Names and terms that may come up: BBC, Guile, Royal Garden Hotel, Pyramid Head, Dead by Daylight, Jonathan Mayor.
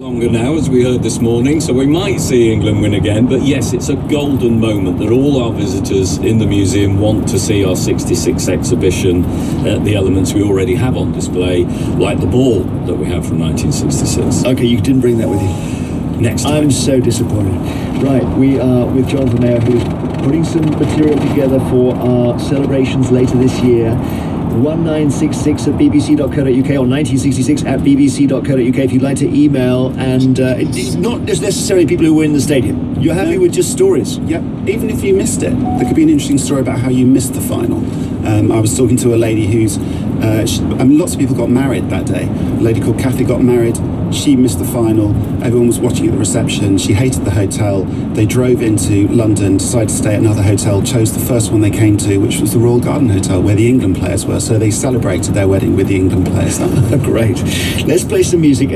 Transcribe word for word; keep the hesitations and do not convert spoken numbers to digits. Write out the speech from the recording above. Longer now, as we heard this morning, so we might see England win again, but yes, it's a golden moment that all our visitors in the museum want to see our sixty-six exhibition, uh, the elements we already have on display, like the ball that we have from nineteen sixty-six. Okay, you didn't bring that with you. Next time. I'm so disappointed. Right, we are with Jonathan Mayor, who's putting some material together for our celebrations later this year. nineteen sixty-six at b b c dot co dot u k or nineteen sixty-six at b b c dot co dot u k if you'd like to email. And uh, it's not just necessarily people who were in the stadium. You're happy no. with just stories. Yep. Even if you missed it, there could be an interesting story about how you missed the final. Um, I was talking to a lady who's, uh, she, I mean, lots of people got married that day. A lady called Kathy got married. She missed the final. Everyone was watching at the reception. She hated the hotel. They drove into London, decided to stay at another hotel, chose the first one they came to, which was the Royal Garden Hotel, where the England players were. So they celebrated their wedding with the England players. Great. Let's play some music.